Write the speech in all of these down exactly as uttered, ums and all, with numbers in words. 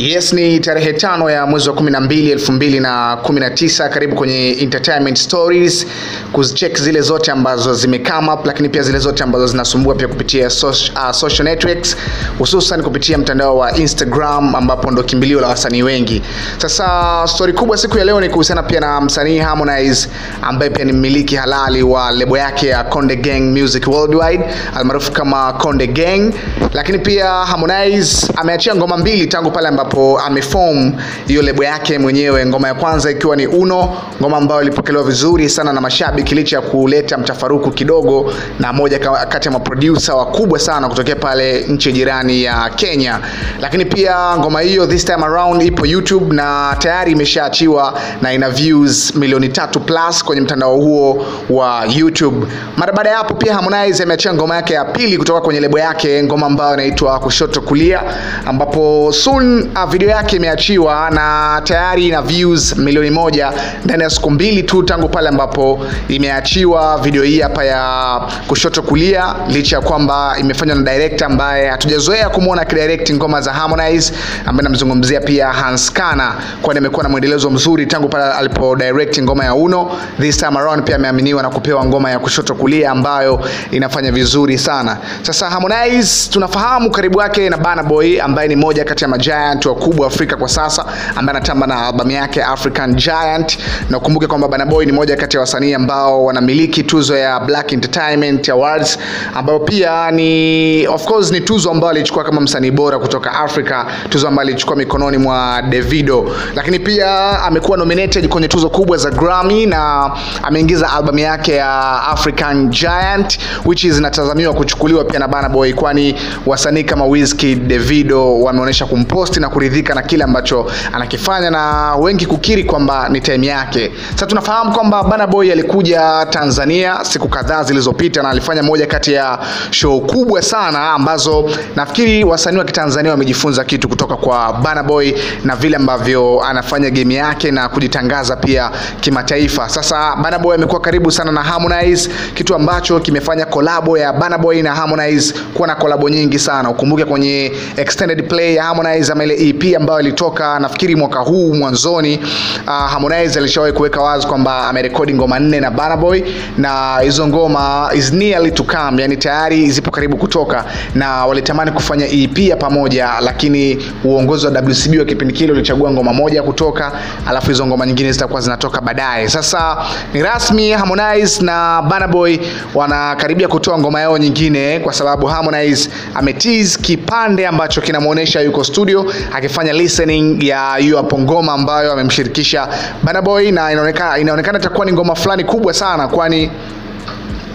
Yes, ni tarehe tano ya mwezi wa kumi na mbili elfu mbili na kumi na tisa. Karibu kwenye Entertainment Stories kuzicheck zile zote ambazo zimekama up, lakini pia zile zote ambazo zinasumbua pia kupitia social, uh, social networks, hususan kupitia mtandao wa Instagram ambapo ndo kimbilio la wasanii wengi. Sasa story kubwa siku ya leo ni kuhusiana pia na msanii Harmonize ambaye pia ni mmiliki halali wa lebo yake ya Konde Gang Music Worldwide almaarufu kama Konde Gang. Lakini pia Harmonize ameachia ngoma mbili tangu pale ambapo ameform hiyo lebo yake mwenyewe. Ngoma ya kwanza ikiwa ni Uno, ngoma ambayo ilipokelewa vizuri sana na mashabiki licha ya kuleta mtafaruku kidogo na moja kati ya maproducer wakubwa sana kutokea pale nchi jirani ya Kenya. Lakini pia ngoma hiyo this time around ipo YouTube na tayari imeshaachiwa na ina views milioni tatu plus kwenye mtandao huo wa YouTube. Mara baada ya hapo pia Harmonize ameachia ngoma yake ya pili kutoka kwenye lebo yake, ngoma ambayo inaitwa Kushoto Kulia, ambapo soon video yake imeachiwa na tayari ina views milioni moja ndani ya siku mbili tu tangu pale ambapo imeachiwa video hii hapa ya Kushoto Kulia, licha ya kwamba imefanywa na director ambaye hatujazoea kumuona kidirect ngoma za Harmonize, ambaye namzungumzia pia Hans Kana, kwani amekuwa na mwendelezo mzuri tangu pale alipo direct ngoma ya Uno. This time around pia ameaminiwa na kupewa ngoma ya Kushoto Kulia ambayo inafanya vizuri sana. Sasa Harmonize tunafahamu karibu yake na Burna Boy ambaye ni moja kati ya ma-giant wakubwa Afrika kwa sasa, ambaye anatamba na albamu yake African Giant. Na ukumbuke kwamba Burna Boy ni moja kati ya wasanii ambao wanamiliki tuzo ya Black Entertainment Awards, ambayo pia ni of course ni tuzo ambayo alichukua kama msanii bora kutoka Afrika, tuzo ambayo alichukua mikononi mwa Davido. Lakini pia amekuwa nominated kwenye tuzo kubwa za Grammy na ameingiza albamu yake ya African Giant, which is inatazamiwa kuchukuliwa pia na Burna Boy, kwani wasanii kama Wizkid, Davido wameonesha kumpost na kuridhika na kile ambacho anakifanya na wengi kukiri kwamba ni time yake. Sasa tunafahamu kwamba Burna Boy alikuja Tanzania siku kadhaa zilizopita na alifanya moja kati ya show kubwa sana ambazo nafikiri wasanii wa Kitanzania wamejifunza kitu kutoka kwa Burna Boy na vile ambavyo anafanya game yake na kujitangaza pia kimataifa. Sasa Burna Boy amekuwa karibu sana na Harmonize, kitu ambacho kimefanya kolabo ya Burna Boy na Harmonize kuwa na kolabo nyingi sana. Ukumbuke kwenye extended play ya Harmonize ama ile E P ambayo ilitoka nafikiri mwaka huu mwanzoni, uh, Harmonize alishawahi kuweka wazi kwamba amerekodi ngoma nne na Burna Boy na hizo ngoma is nearly to come, yani tayari zipo karibu kutoka, na walitamani kufanya E P ya pamoja, lakini uongozi wa W C B wa kipindi kile ulichagua ngoma moja kutoka, alafu hizo ngoma nyingine zitakuwa zinatoka baadaye. Sasa ni rasmi, Harmonize na Burna Boy wanakaribia kutoa ngoma yao nyingine, kwa sababu Harmonize ametease kipande ambacho kinamuonesha yuko studio akifanya listening ya hiyo hapo ngoma ambayo amemshirikisha Burna Boy, na inaonekana inaonekana itakuwa ni ngoma fulani kubwa sana, kwani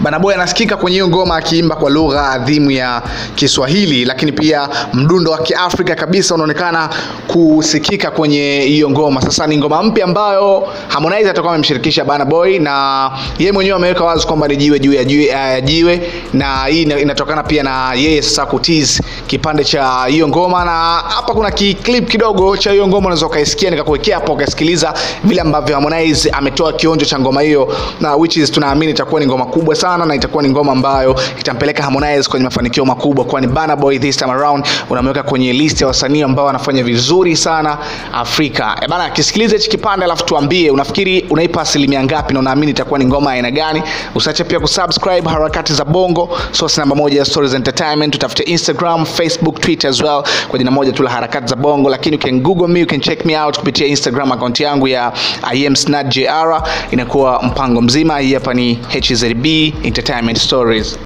Burna Boy anasikika kwenye hiyo ngoma akiimba kwa lugha adhimu ya Kiswahili, lakini pia mdundo wa Kiafrika kabisa unaonekana kusikika kwenye hiyo ngoma. Sasa ni ngoma mpya ambayo Harmonize atakuwa amemshirikisha Burna Boy, na yeye mwenyewe ameweka wazi kwamba ni jiwe juu ya jiwe, jiwe na hii inatokana pia na yeye sasa kutiz kipande cha hiyo ngoma. Na hapa kuna clip kidogo cha hiyo ngoma unaweza kaisikia, nikakuwekea hapo ukasikiliza vile ambavyo Harmonize ametoa kionjo cha ngoma hiyo, na which is tunaamini itakuwa ni ngoma kubwa sana na itakuwa ni ngoma ambayo itampeleka Harmonize kwenye mafanikio makubwa, kwani Burna Boy this time around unamweka kwenye list ya wasanii ambao wanafanya vizuri sana Afrika. E bana, kisikilize hichi kipande alafu tuambie unafikiri unaipa asilimia ngapi na unaamini itakuwa ni ngoma aina gani. Usiache pia kusubscribe Harakati za Bongo, source namba moja ya Stories Entertainment. Tutafute Instagram, Facebook, Twitter as well kwa jina moja tu la Harakati za Bongo, lakini you can google me, you can check me out kupitia Instagram account yangu ya I am snad J R. Inakuwa mpango mzima. Hii hapa ni H Z B Entertainment Stories.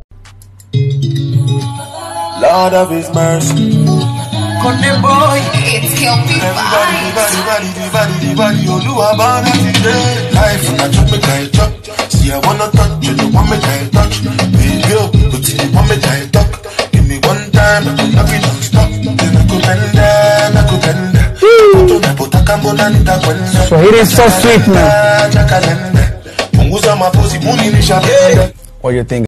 Lord of His mercy, Konde Boy, it's killed me by everybody, everybody, everybody, you do about it today. Life, I took me like talk. See, I wanna touch you, you want me like touch. Baby, yo, but you want me like talk. Give me one time, I can love you non-stop. Then I go bend down, I go bend down. So it is so sweet, man. What do you think?